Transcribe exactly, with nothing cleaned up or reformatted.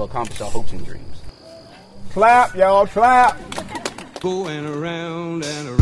will accomplish our hopes and dreams. Clap, y'all, clap. Going around and around.